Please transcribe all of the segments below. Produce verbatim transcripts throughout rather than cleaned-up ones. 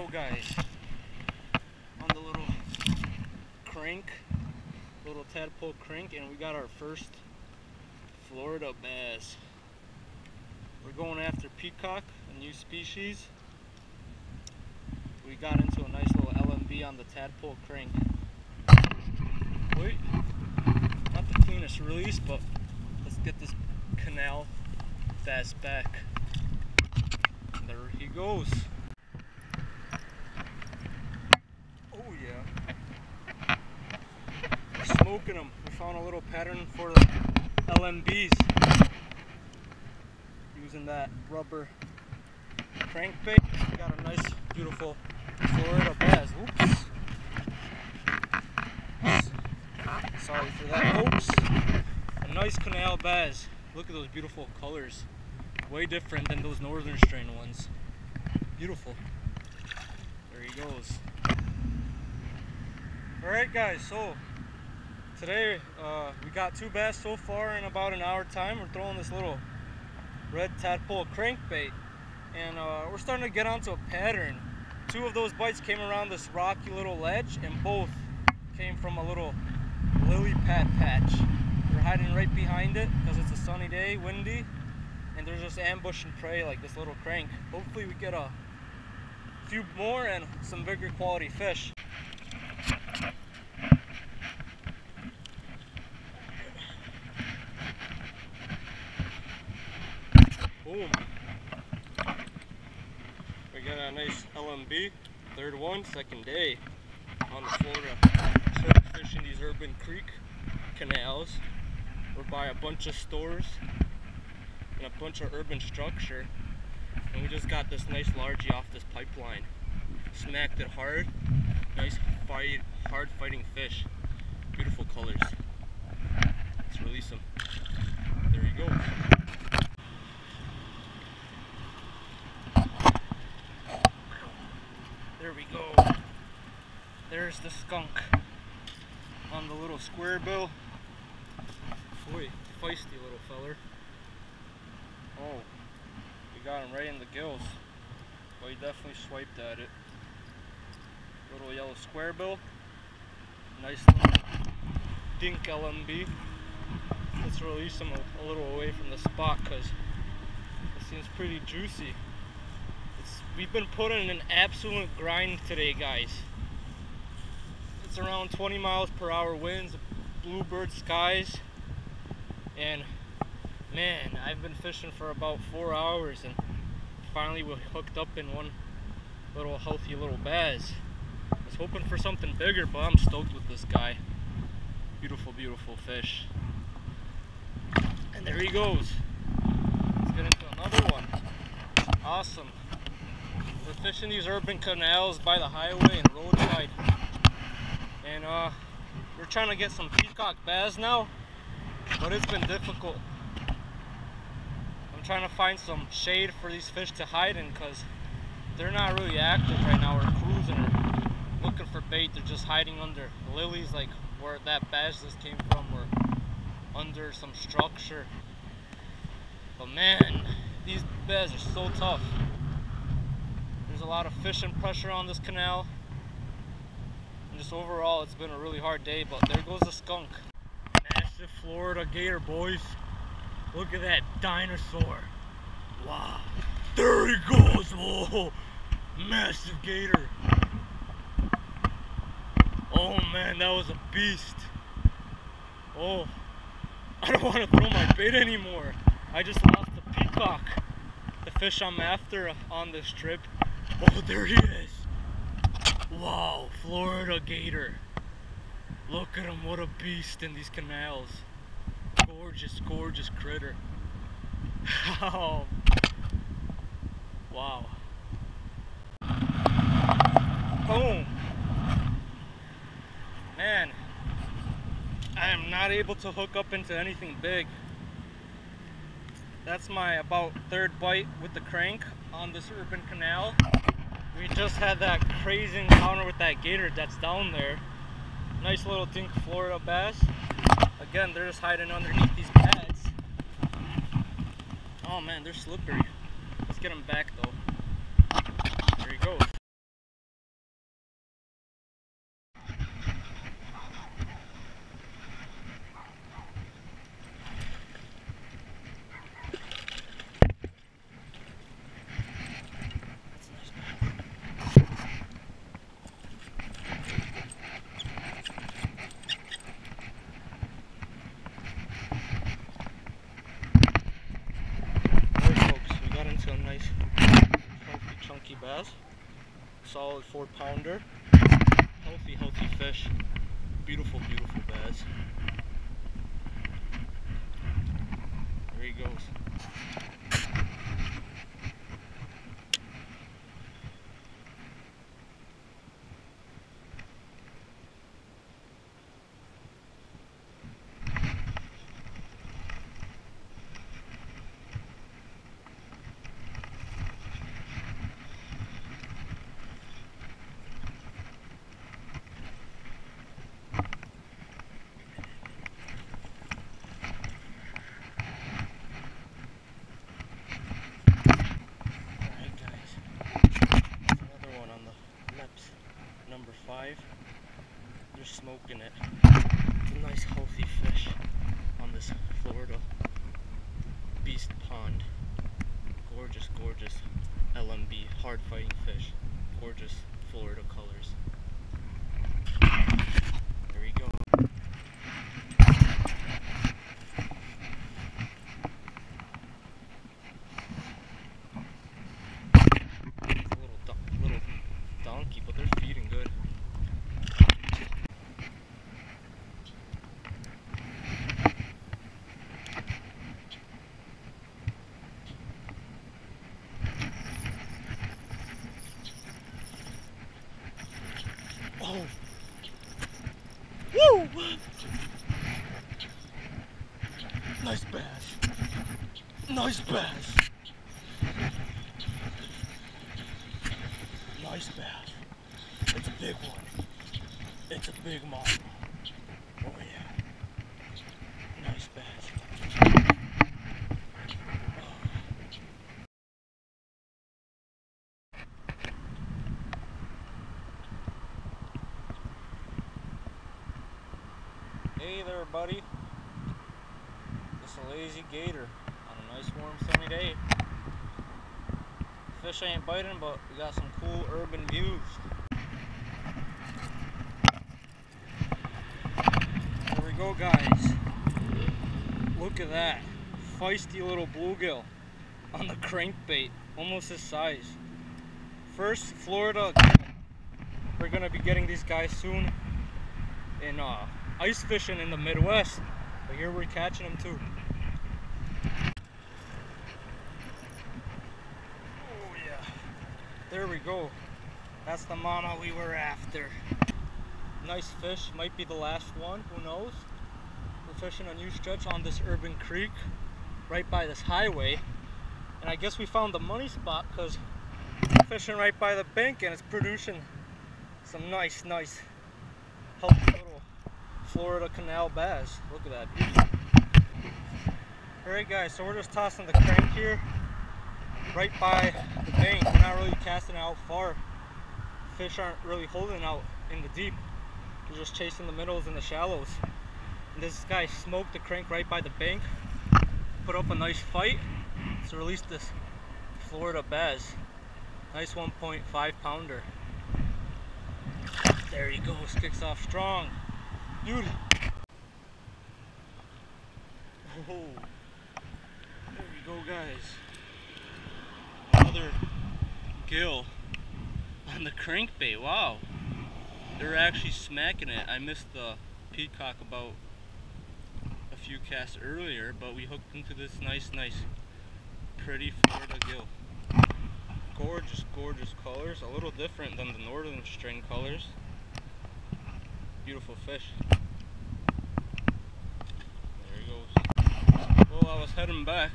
go guy on the little crank, little tadpole crank, and we got our first Florida bass. We're going after peacock, a new species. We got into a nice little L M B on the tadpole crank. Wait, not the cleanest release, but let's get this canal bass back. There he goes. Oh yeah. We're smoking them. We found a little pattern for the L M Bs. Using that rubber crankbait, we got a nice, beautiful Florida bass. Oops. Sorry for that. Oops. A nice canal bass. Look at those beautiful colors. Way different than those northern strain ones. Beautiful. There he goes. Alright guys, so today uh, we got two bass so far in about an hour time. We're throwing this little red tadpole crankbait, and uh, we're starting to get onto a pattern. Two of those bites came around this rocky little ledge, and both came from a little lily pad patch. We're hiding right behind it because it's a sunny day, windy, and they're just ambushing prey like this little crank. Hopefully we get a few more and some bigger quality fish. Boom. We got a nice L M B, third one, second day on the Florida. Started fishing these urban creek canals. We're by a bunch of stores and a bunch of urban structure. And we just got this nice largie off this pipeline. Smacked it hard. Nice fight, hard fighting fish. Beautiful colors. Let's release him. There he goes. There we go. There's the skunk on the little square bill. Boy, feisty little feller. Oh, we got him right in the gills. Well, he definitely swiped at it. Little yellow square bill. Nice little dink L M B. Let's release him a, a little away from the spot because it seems pretty juicy. We've been putting in an absolute grind today, guys. It's around twenty miles per hour winds, bluebird skies, and man, I've been fishing for about four hours and finally we hooked up in one little healthy little bass. I was hoping for something bigger, but I'm stoked with this guy. Beautiful, beautiful fish. And there he goes. Let's get into another one. Awesome. We're fishing these urban canals by the highway and roadside, and uh, we're trying to get some peacock bass now, but it's been difficult. I'm trying to find some shade for these fish to hide in because they're not really active right now. We're cruising or looking for bait. They're just hiding under lilies, like where that bass just came from, or under some structure. But man, these bass are so tough. There's a lot of fishing pressure on this canal, and just overall it's been a really hard day. But there goes the skunk. Massive Florida gator, boys. Look at that dinosaur. Wow, there he goes. Whoa, massive gator. Oh man, that was a beast. Oh, I don't want to throw my bait anymore. I just lost the peacock, the fish I'm after on this trip. Oh, there he is. Wow, Florida gator. Look at him, what a beast in these canals. Gorgeous, gorgeous critter. Wow. Wow. Boom. Man, I am not able to hook up into anything big. That's my about third bite with the crank on this urban canal. We just had that crazy encounter with that gator that's down there. Nice little dink Florida bass. Again, they're just hiding underneath these pads. Oh man, they're slippery. Let's get them back though. There he goes. pounds. Solid four pounder. Healthy, healthy fish. Beautiful, beautiful bass. There he goes. They're smoking it. It's a nice healthy fish on this Florida beast pond. Gorgeous, gorgeous L M B, hard fighting fish. Gorgeous Florida colors. There we go. It's a little, do little donkey, but they're feeding good. Oh! Woo! Nice bass! Nice bass! Nice bass! It's a big one. It's a big mama. Oh yeah. Nice bass. Hey there, buddy. Just a lazy gator on a nice warm sunny day. Fish ain't biting, but we got some cool urban views. There we go, guys. Look at that. Feisty little bluegill on the crankbait, almost his size. First Florida. We're gonna be getting these guys soon in uh ice fishing in the Midwest, but here we're catching them too. Oh yeah, there we go. That's the mama we were after. Nice fish, might be the last one, who knows. We're fishing a new stretch on this urban creek, right by this highway. And I guess we found the money spot because we're fishing right by the bank and it's producing some nice, nice, healthy little Florida canal bass. Look at that beauty. Alright guys, so we're just tossing the crank here right by the bank. We're not really casting out far. Fish aren't really holding out in the deep. We're just chasing the middles and the shallows. And this guy smoked the crank right by the bank. Put up a nice fight to release this Florida bass. Nice one point five pounder. There he goes, kicks off strong. Dude! Oh, there we go, guys. Another gill on the crankbait. Wow, they're actually smacking it. I missed the peacock about a few casts earlier, but we hooked into this nice, nice, pretty Florida gill. Gorgeous, gorgeous colors. A little different than the northern string colors. Beautiful fish. There he goes. Well, I was heading back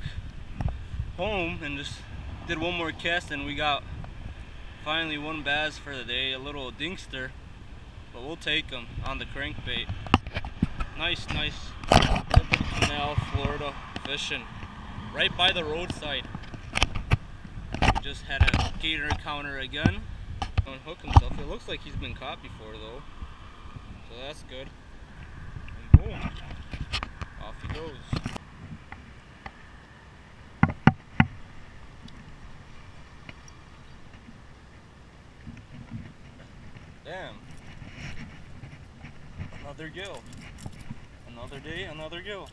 home and just did one more cast and we got finally one bass for the day, a little dingster, but we'll take him on the crankbait. Nice, nice urban canal Florida fishing right by the roadside. We just had a gator encounter again. Don't hook himself. It looks like he's been caught before though. So that's good. And boom. Off he goes. Damn. Another gill. Another day, another gill.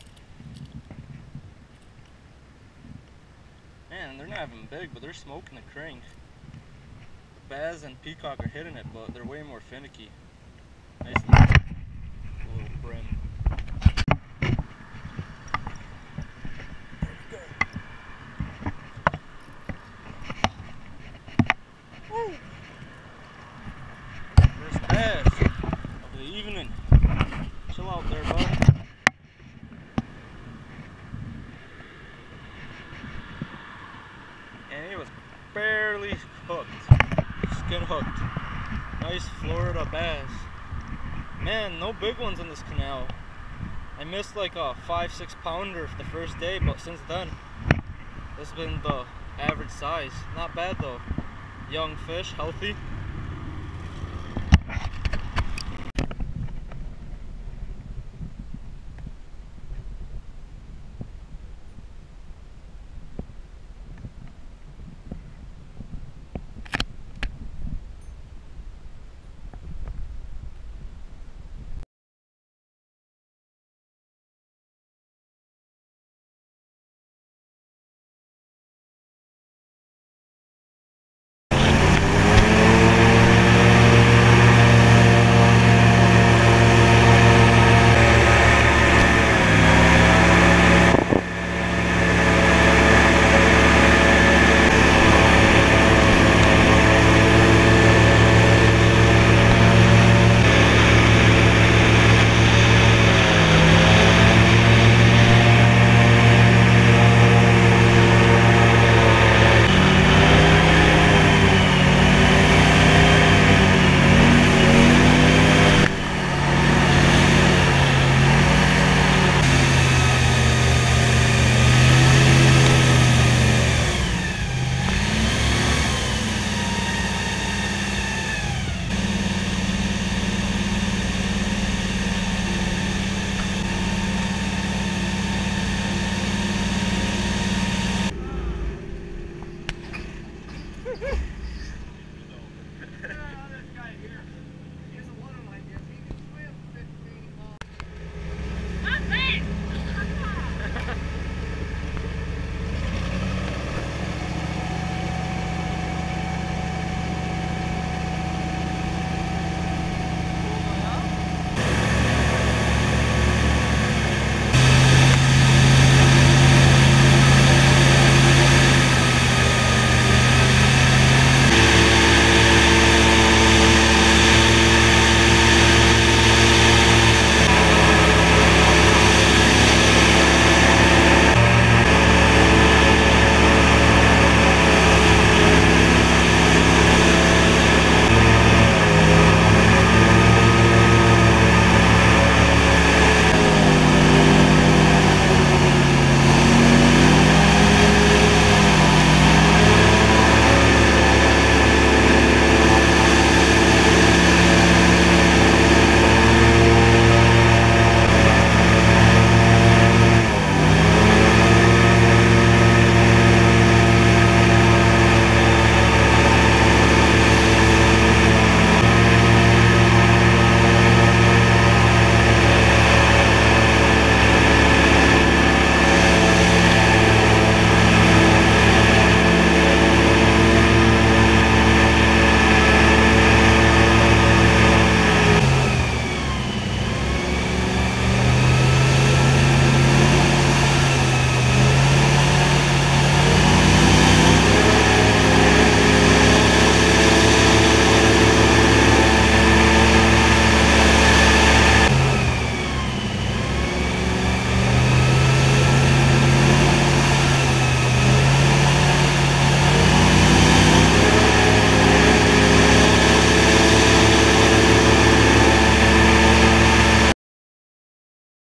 Man, they're not even big, but they're smoking the crank. bass and peacock are hitting it, but they're way more finicky. Nice little brim. First bass of the evening. Chill out there, bud. And it was barely hooked, skin hooked. Nice Florida bass. Man, no big ones in this canal. I missed like a five, six pounder the first day, but since then, this has been the average size. Not bad though. Young fish, healthy.